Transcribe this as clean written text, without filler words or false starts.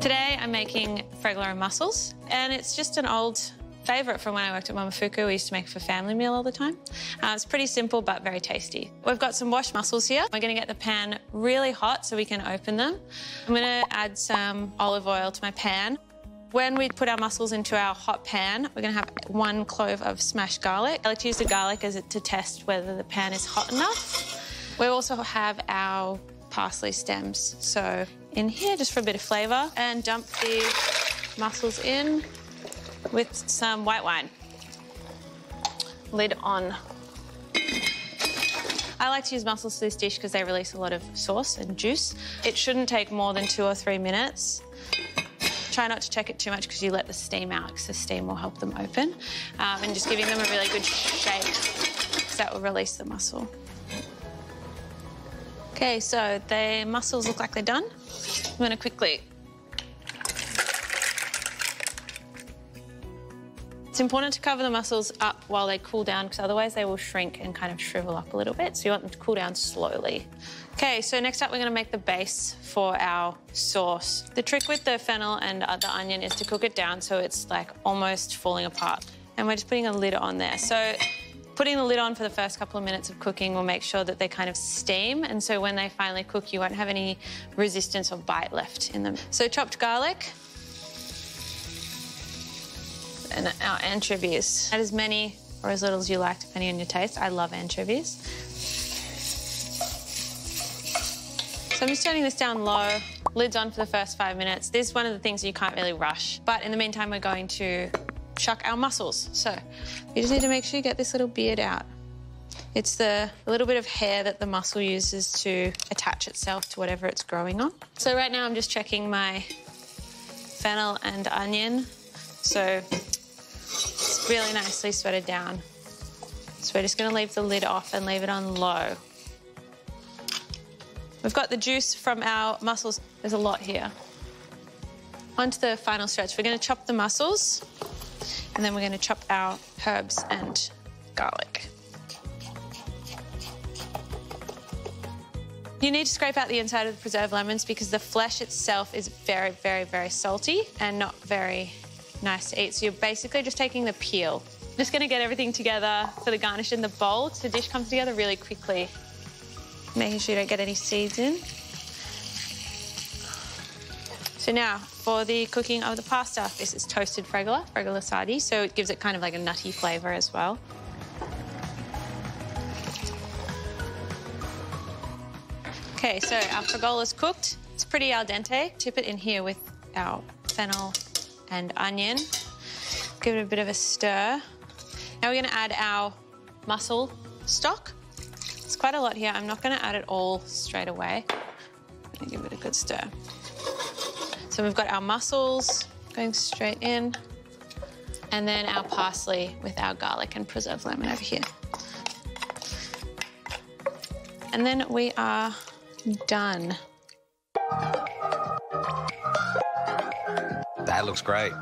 Today I'm making fregola mussels, and it's just an old favourite from when I worked at Momofuku. We used to make it for family meal all the time. It's pretty simple but very tasty. We've got some washed mussels here. We're going to get the pan really hot so we can open them. I'm going to add some olive oil to my pan. When we put our mussels into our hot pan, we're going to have 1 clove of smashed garlic. I like to use the garlic to test whether the pan is hot enough. We also have our parsley stems, so in here just for a bit of flavour, and dump the mussels in with some white wine. Lid on. I like to use mussels for this dish because they release a lot of sauce and juice. It shouldn't take more than 2 or 3 minutes. Try not to check it too much because you let the steam out, because the steam will help them open. And just giving them a really good shake because that will release the mussel. Okay, so the mussels look like they're done. I'm going to quickly... It's important to cover the mussels up while they cool down, because otherwise they will shrink and kind of shrivel up a little bit. So you want them to cool down slowly. Okay, so next up we're going to make the base for our sauce. The trick with the fennel and the onion is to cook it down so it's like almost falling apart. And we're just putting a lid on there. So putting the lid on for the first couple of minutes of cooking will make sure that they kind of steam, and so when they finally cook you won't have any resistance or bite left in them. So chopped garlic. And our anchovies. Add as many or as little as you like, depending on your taste. I love anchovies. So I'm just turning this down low. Lid's on for the first 5 minutes. This is one of the things you can't really rush. But in the meantime, we're going to shuck our mussels. So you just need to make sure you get this little beard out. It's the little bit of hair that the mussel uses to attach itself to whatever it's growing on. So right now I'm just checking my fennel and onion. So it's really nicely sweated down. So we're just going to leave the lid off and leave it on low. We've got the juice from our mussels. There's a lot here. Onto the final stretch. We're going to chop the mussels, and then we're going to chop our herbs and garlic. You need to scrape out the inside of the preserved lemons because the flesh itself is very, very, very salty and not very nice to eat. So you're basically just taking the peel. I'm just going to get everything together for the garnish in the bowl so the dish comes together really quickly. Making sure you don't get any seeds in. So now for the cooking of the pasta. This is toasted fregola, fregola sardi, so it gives it kind of like a nutty flavour as well. Okay, so our frigola's cooked. It's pretty al dente. Tip it in here with our fennel and onion. Give it a bit of a stir. Now we're going to add our mussel stock. It's quite a lot here. I'm not going to add it all straight away. I'm going to give it a good stir. So we've got our mussels going straight in, and then our parsley with our garlic and preserved lemon over here. And then we are done. That looks great.